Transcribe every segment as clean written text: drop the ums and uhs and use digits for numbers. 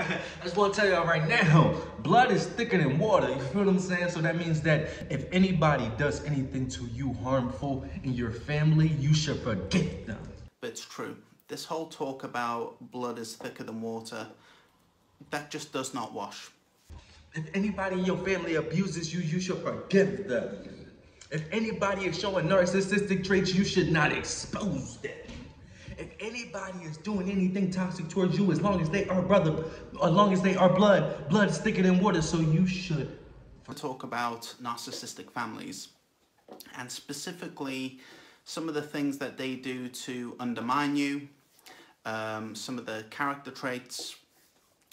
I just want to tell y'all right now, blood is thicker than water, you feel what I'm saying? So that means that if anybody does anything to you harmful in your family, you should forgive them. But it's true. This whole talk about blood is thicker than water, that just does not wash. If anybody in your family abuses you, you should forgive them. If anybody is showing narcissistic traits, you should not expose them. If anybody is doing anything toxic towards you, as long as they are brother, as long as they are blood, blood's thicker than water, so you should. We talk about narcissistic families, and specifically some of the things that they do to undermine you, some of the character traits,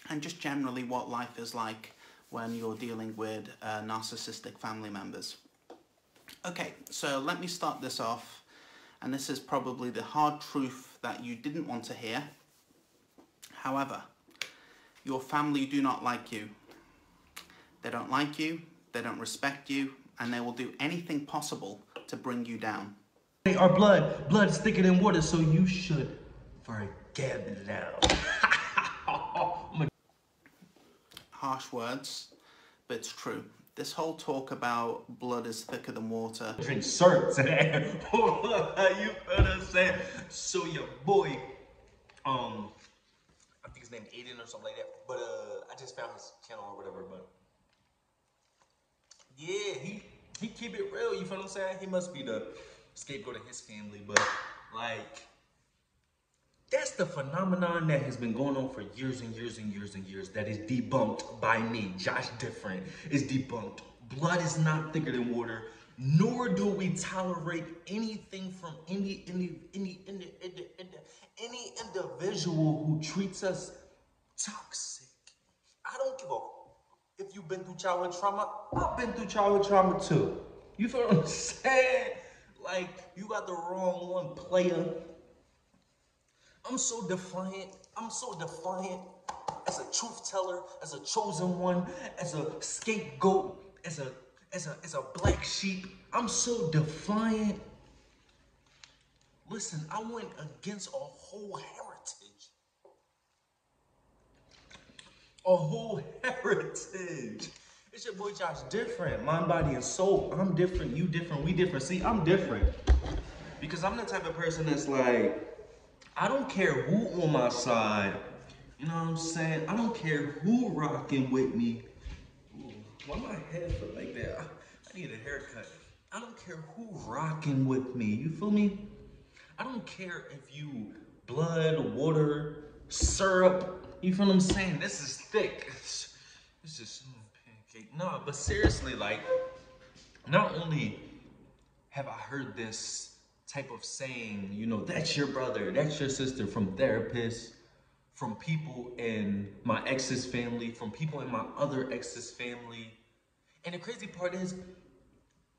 and just generally what life is like when you're dealing with narcissistic family members. Okay, so let me start this off, and this is probably the hard truth that you didn't want to hear. However, your family do not like you. They don't like you, they don't respect you, and they will do anything possible to bring you down. They are blood. Blood's thicker than water, so you should forgive them. Harsh words, but it's true. This whole talk about blood is thicker than water. Drink syrup today. You feel what I'm saying? So your boy, I think his name is Aiden or something like that. But I just found his channel or whatever. But yeah, he keep it real. You feel what I'm saying? He must be the scapegoat of his family. But like, that's the phenomenon that has been going on for years and years and years and years that is debunked by me. Josh Different is debunked. Blood is not thicker than water, nor do we tolerate anything from any individual who treats us toxic. I don't give a if you've been through childhood trauma. I've been through childhood trauma too. You feel what I'm saying? Like, you got the wrong one, player. I'm so defiant. I'm so defiant as a truth teller, as a chosen one, as a scapegoat, as a black sheep. I'm so defiant. Listen, I went against a whole heritage. A whole heritage. It's your boy Josh Different. Mind, body, and soul. I'm different. You different. We different. See, I'm different. Because I'm the type of person that's like, I don't care who on my side, you know what I'm saying? I don't care who rocking with me. Ooh, why my head feel like that? I need a haircut. I don't care who rocking with me, you feel me? I don't care if you blood, water, syrup, you feel what I'm saying? This is thick. This is pancake. No, but seriously, like, not only have I heard this type of saying, you know, that's your brother, that's your sister, from therapists, from people in my ex's family, from people in my other ex's family. And the crazy part is,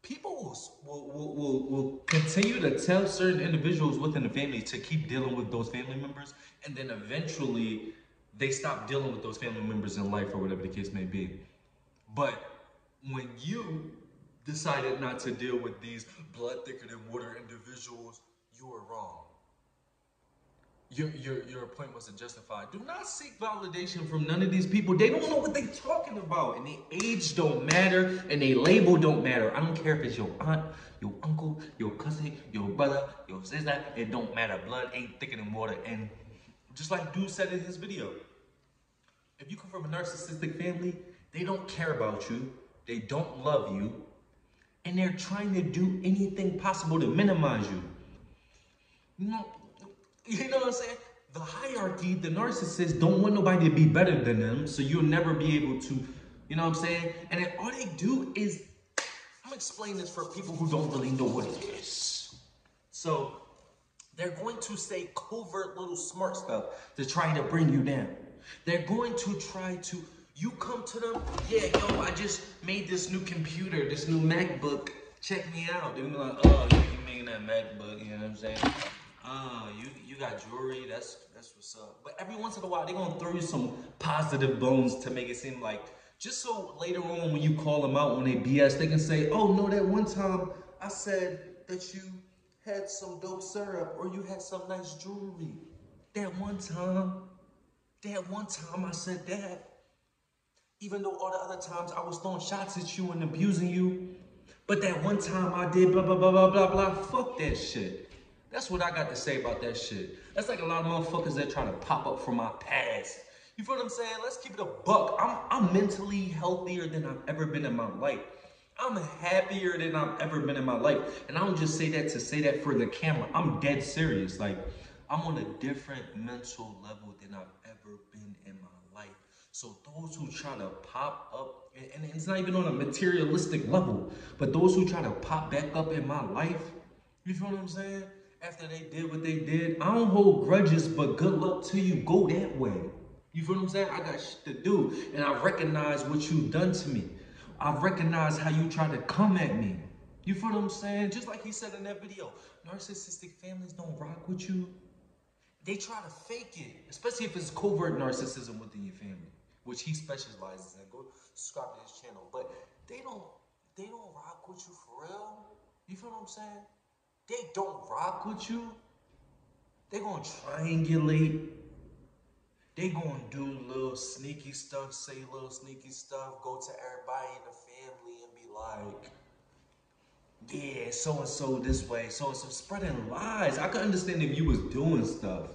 people will continue to tell certain individuals within the family to keep dealing with those family members, and then eventually they stop dealing with those family members in life or whatever the case may be. But when you decided not to deal with these blood thicker than water individuals, you were wrong. Your point wasn't justified. Do not seek validation from none of these people. They don't know what they're talking about, and their age don't matter, and their label don't matter. I don't care if it's your aunt, your uncle, your cousin, your brother, your sister. It don't matter. Blood ain't thicker than water. And just like dude said in his video, if you come from a narcissistic family, they don't care about you, they don't love you, and they're trying to do anything possible to minimize you. You know what I'm saying? The hierarchy, the narcissists don't want nobody to be better than them, so you'll never be able to, you know what I'm saying? And then all they do is, I'm explaining this for people who don't really know what it is. So they're going to say covert little smart stuff to try to bring you down. They're going to try to, you come to them, yeah, yo, I just made this new computer, this new MacBook, check me out. They'll be like, oh, you making that MacBook, you know what I'm saying? Oh, you got jewelry, that's what's up. But every once in a while, they're gonna throw you some positive bones to make it seem like, just so later on when you call them out on their BS, they can say, oh no, that one time I said that you had some dope syrup or you had some nice jewelry. That one time. Dad, one time I said, Dad, even though all the other times I was throwing shots at you and abusing you, but that one time I did blah, blah, blah, blah, blah, blah. Fuck that shit. That's what I got to say about that shit. That's like a lot of motherfuckers that try to pop up from my past. You feel what I'm saying? Let's keep it a buck. I'm mentally healthier than I've ever been in my life. I'm happier than I've ever been in my life. And I don't just say that to say that for the camera. I'm dead serious. Like, I'm on a different mental level than I've ever been in my life. So those who try to pop up, and it's not even on a materialistic level, but those who try to pop back up in my life, you feel what I'm saying? After they did what they did, I don't hold grudges, but good luck to you. Go that way. You feel what I'm saying? I got shit to do, and I recognize what you've done to me. I recognize how you try to come at me. You feel what I'm saying? Just like he said in that video, narcissistic families don't rock with you. They try to fake it, especially if it's covert narcissism within your family, which he specializes in. Go subscribe to his channel. But they don't rock with you for real. You feel what I'm saying? They don't rock with you. They gonna triangulate. They gonna do little sneaky stuff, say little sneaky stuff, go to everybody in the family and be like, yeah, so-and-so this way, so-and-so, spreading lies. I could understand if you was doing stuff,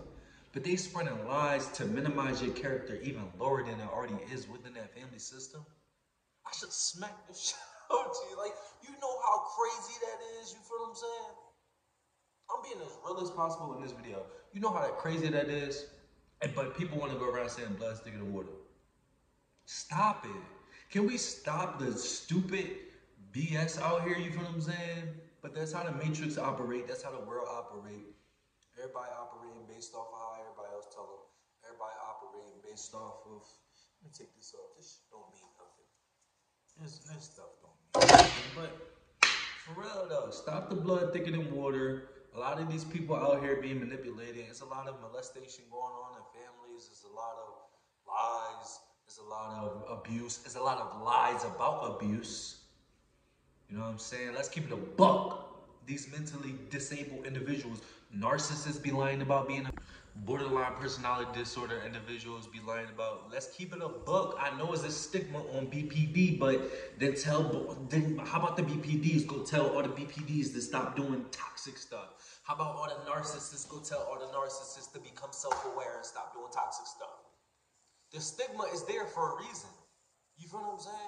but they spreading lies to minimize your character even lower than it already is within that family system. I should smack the shit out to you. Like, you know how crazy that is, you feel what I'm saying? I'm being as real as possible in this video. You know how that crazy that is? But people want to go around saying blood's thicker than water. Stop it. Can we stop the stupid BS out here? You feel what I'm saying? But that's how the Matrix operates. That's how the world operates. Everybody operating based off of how everybody else tell them. Everybody operating based off of, let me take this off. This shit don't mean nothing. This stuff don't mean nothing. But for real though, stop the blood thicker than water. A lot of these people out here being manipulated. It's a lot of molestation going on in families. There's a lot of lies. There's a lot of abuse. There's a lot of lies about abuse. You know what I'm saying? Let's keep it a buck. These mentally disabled individuals, narcissists be lying about being a borderline personality disorder individuals be lying about. Let's keep it a buck. I know it's a stigma on BPD, but then how about the BPDs? Go tell all the BPDs to stop doing toxic stuff. How about all the narcissists? Go tell all the narcissists to become self-aware and stop doing toxic stuff. The stigma is there for a reason. You feel what I'm saying?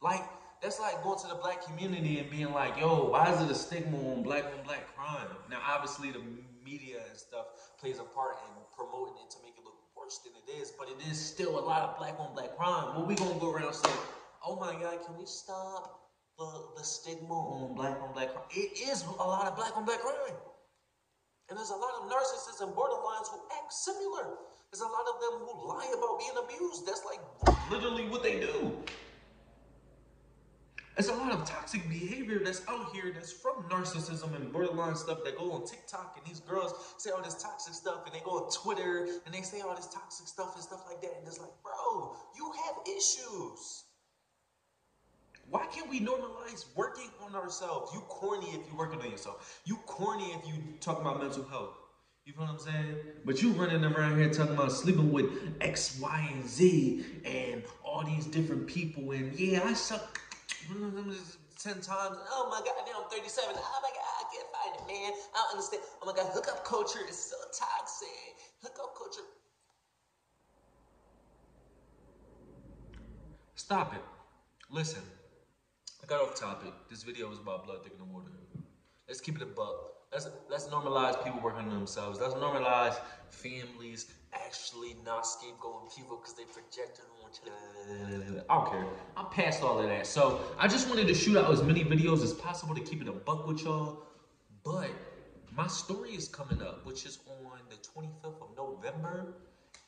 Like, that's like going to the black community and being like, yo, why is it a stigma on black crime? Now, obviously, the media and stuff plays a part in promoting it to make it look worse than it is, but it is still a lot of black on black crime. Well, we gonna go around saying, oh my God, can we stop the stigma on black crime? It is a lot of black on black crime. And there's a lot of narcissists and borderlines who act similar. There's a lot of them who lie about being abused. That's like literally what they do. There's a lot of toxic behavior that's out here that's from narcissism and borderline stuff that go on TikTok, and these girls say all this toxic stuff, and they go on Twitter and they say all this toxic stuff and stuff like that, and it's like, bro, you have issues. Why can't we normalize working on ourselves? You corny if you're working on yourself. You corny if you talk about mental health. You feel what I'm saying? But you running around here talking about sleeping with X, Y, and Z and all these different people, and yeah, I suck 10 times. Oh my God, now I'm 37. Oh my God, I can't find it, man. I don't understand. Oh my God, hookup culture is so toxic. Hookup culture. Stop it. Listen, I got off topic. This video was about blood thicker than water. Let's keep it a buck. Let's normalize people working on themselves. Let's normalize families actually not scapegoating people because they projected on. I don't care. I'm past all of that. So I just wanted to shoot out as many videos as possible to keep it a buck with y'all. But my story is coming up, which is on the 25th of November.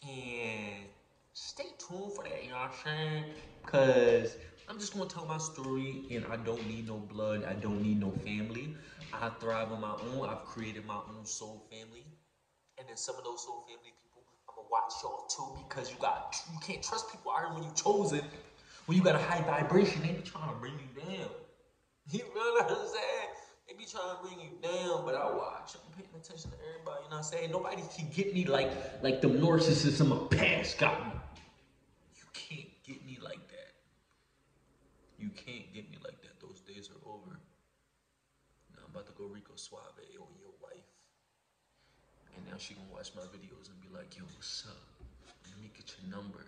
And stay tuned for that, you know what I'm saying? Because I'm just going to tell my story, and I don't need no blood. I don't need no family. I thrive on my own. I've created my own soul family. And then some of those soul family people, I'm going to watch y'all too, because you can't trust people out here when you chosen. When you got a high vibration, they be trying to bring you down. You know what I'm saying? They be trying to bring you down, but I watch. I'm paying attention to everybody, you know what I'm saying? Nobody can get me like the narcissists in my past got me. You can't get me like that. You can't get me like that. Those days are over. Now I'm about to go Rico Suave on your wife. And now she gonna watch my videos and be like, yo, what's up? Let me get your number.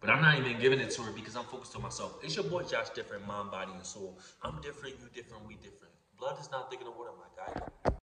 But I'm not even giving it to her because I'm focused on myself. It's your boy Josh Different, mind, body, and soul. I'm different, you different, we different. Blood is not thicker than water, my guy.